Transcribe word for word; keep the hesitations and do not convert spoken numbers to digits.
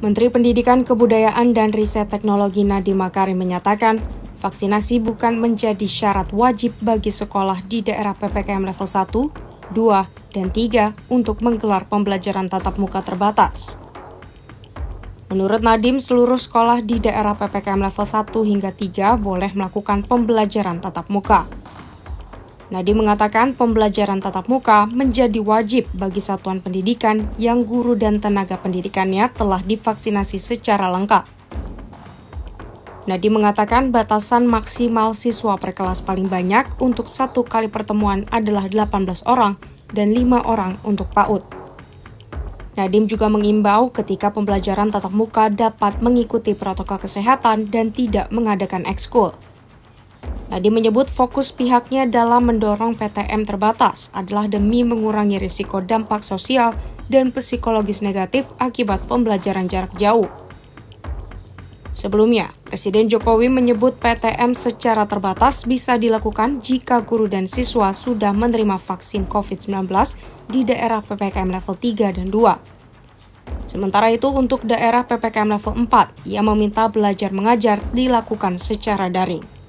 Menteri Pendidikan, Kebudayaan, dan Riset Teknologi Nadiem Makarim menyatakan, vaksinasi bukan menjadi syarat wajib bagi sekolah di daerah P P K M level satu, dua, dan tiga untuk menggelar pembelajaran tatap muka terbatas. Menurut Nadiem, seluruh sekolah di daerah P P K M level satu hingga tiga boleh melakukan pembelajaran tatap muka. Nadiem mengatakan pembelajaran tatap muka menjadi wajib bagi satuan pendidikan yang guru dan tenaga pendidikannya telah divaksinasi secara lengkap. Nadiem mengatakan batasan maksimal siswa per kelas paling banyak untuk satu kali pertemuan adalah delapan belas orang dan lima orang untuk P A U D. Nadiem juga mengimbau ketika pembelajaran tatap muka dapat mengikuti protokol kesehatan dan tidak mengadakan ekskul. Nadiem menyebut fokus pihaknya dalam mendorong P T M terbatas adalah demi mengurangi risiko dampak sosial dan psikologis negatif akibat pembelajaran jarak jauh. Sebelumnya, Presiden Jokowi menyebut P T M secara terbatas bisa dilakukan jika guru dan siswa sudah menerima vaksin COVID sembilan belas di daerah P P K M level tiga dan dua. Sementara itu, untuk daerah P P K M level empat, ia meminta belajar mengajar dilakukan secara daring.